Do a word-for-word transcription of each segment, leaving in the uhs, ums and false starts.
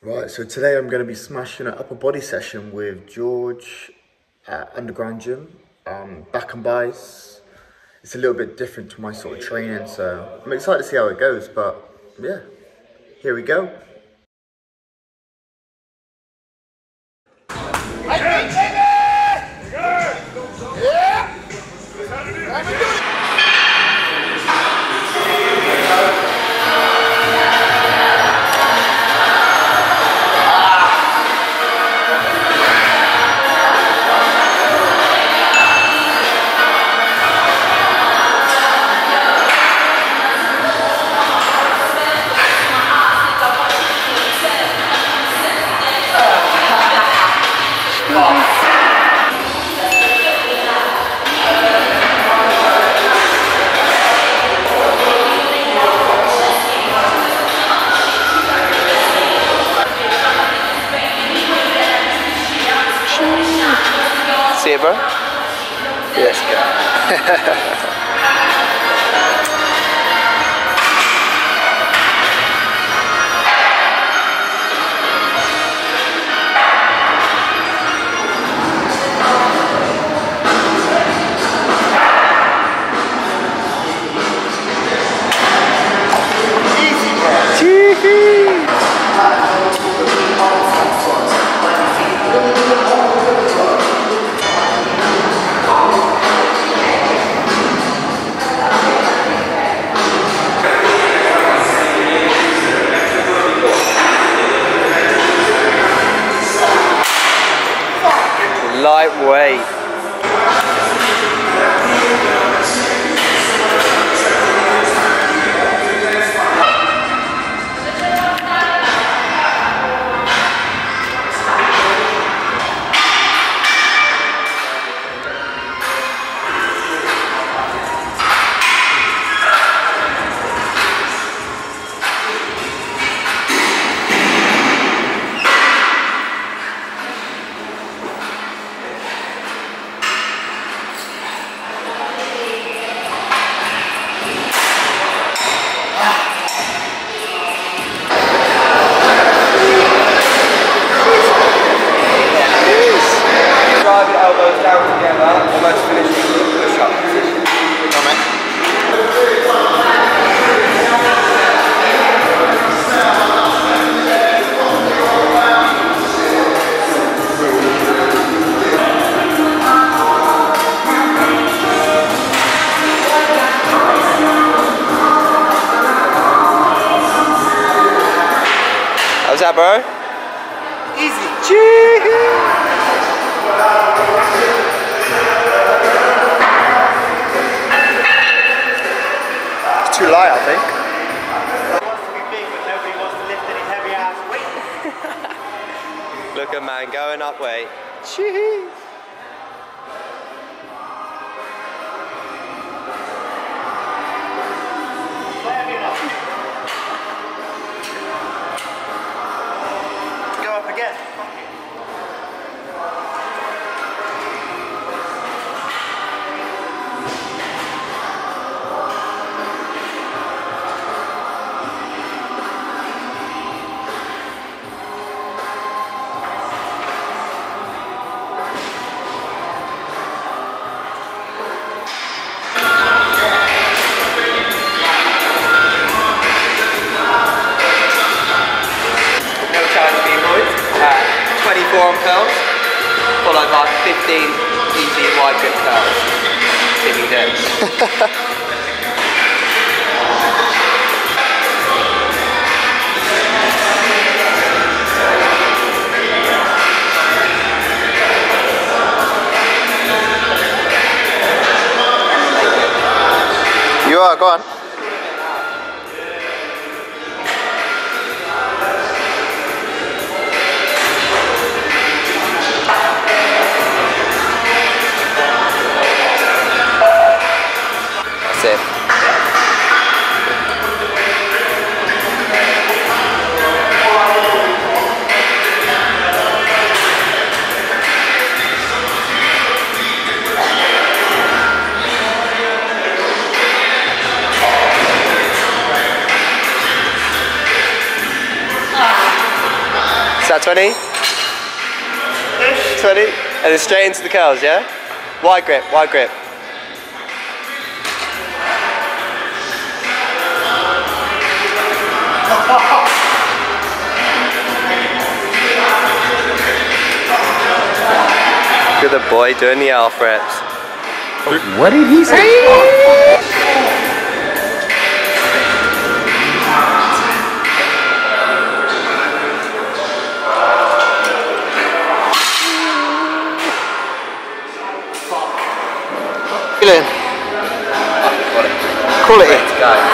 Right, so today I'm going to be smashing an upper body session with George at Underground Gym. Um, back and biceps. It's a little bit different to my sort of training, so I'm excited to see how it goes, but yeah, here we go. Saber? Yes, go. Lightweight. How's that, bro? Easy. It's too light, I think. Wants to be big, but nobody wants to lift any heavy ass weight. Look at man going up weight. Chee-hee. Curls, followed by fifteen easy wide grip curls. Sitting down. You are, go on. Is that twenty? twenty? And then straight into the curls, yeah? Wide grip, wide grip. Look at the boy doing the alpha reps. What did he say? Quality.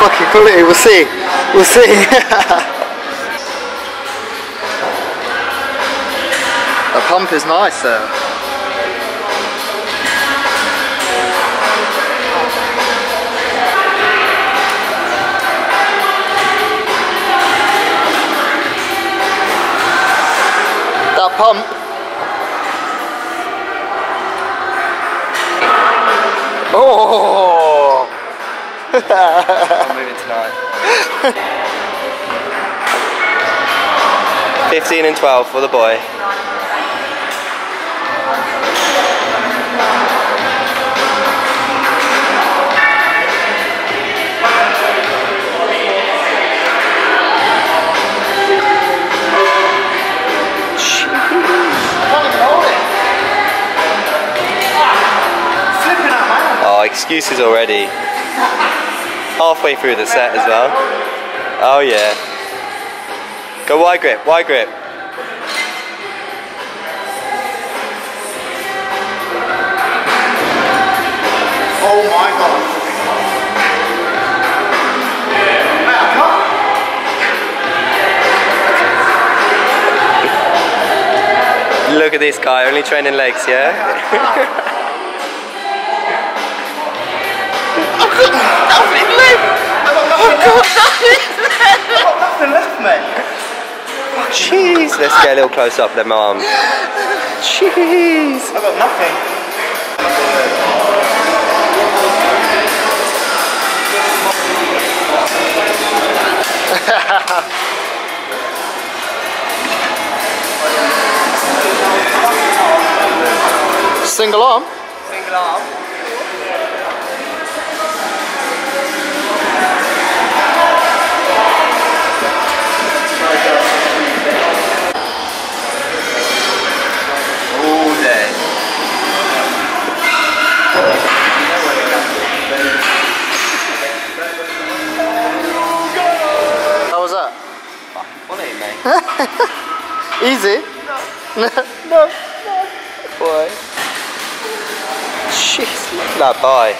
Fucking quality, we'll see. We'll see. The pump is nice though. That pump. Oh! I'm moving tonight. fifteen and twelve for the boy. Excuses already. Halfway through the set as well. Oh yeah. Go wide grip, wide grip. Oh my god. Look at this guy, only training legs, yeah? I've got nothing left! I've got nothing left! I've got nothing left, mate! Jeez! Let's get a little close up, then, my arm. Jeez! I've got nothing. Single arm? Single arm. Easy? No. No. No. Boy. Jeez. That boy.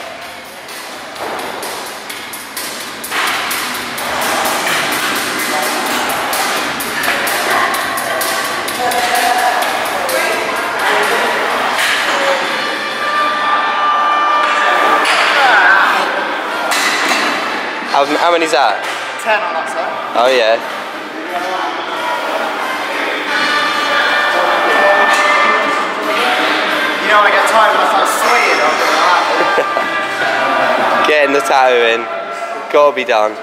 How, how many's that? Ten on that side. Oh yeah. I get tired when I start sweating, I'm gonna laugh. Getting the tattoo in. Gotta be done.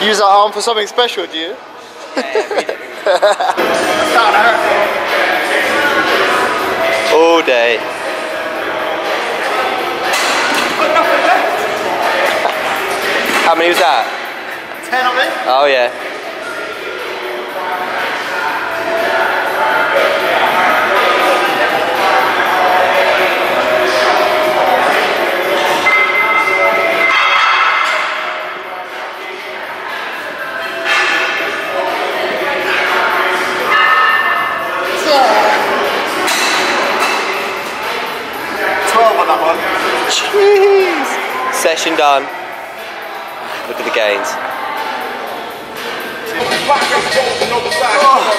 Use that arm for something special, do you? All day. How many was that? Ten of it. Oh yeah. Jeez. Session done. Look at the gains. Oh.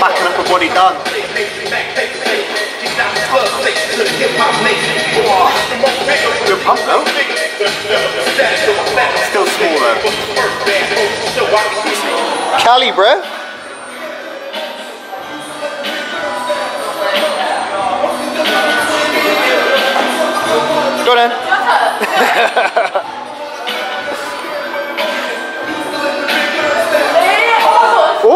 Back and upper body done. to the hip hop nation. You're pumped though? Still small though. Cali, bro. Go then. Oh!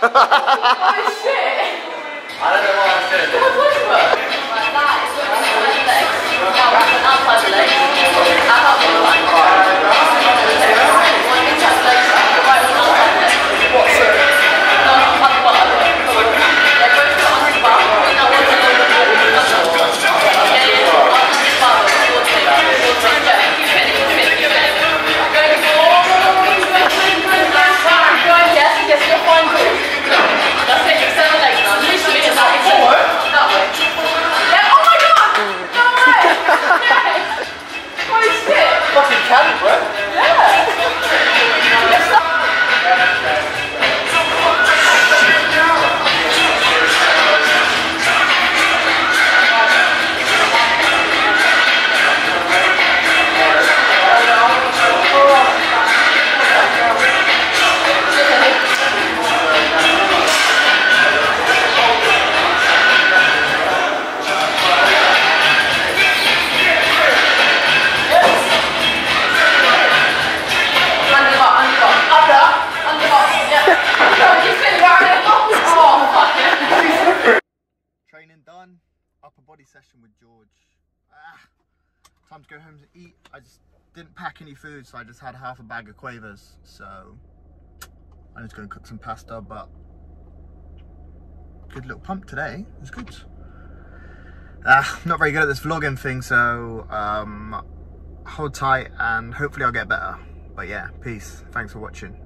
Oh shit! I don't know why I'm doing this. What are you talking about? That is what I'm doing with legs. Now wrap an outside the legs. How about the right one? One each has legs, the right one outside the legs. What? No, not the bottom. They're both on the bar. No, one's on the bar. Yeah, yeah. One's on the bar. One's on the bar. One's on the bar. You finish, you finish, you finish. Yes, yes, you're fine, good. That's it, extend the legs now. Literally just that way. That way. Yeah, oh my god! No way! Yeah. Holy shit! Fucking Cali, bro. Upper body session with George. Ah, time to go home to eat. I just didn't pack any food, so I just had half a bag of quavers. So I'm just going to cook some pasta, but good little pump today. It was good. Ah, I'm not very good at this vlogging thing, so um, hold tight and hopefully I'll get better. But yeah, peace. Thanks for watching.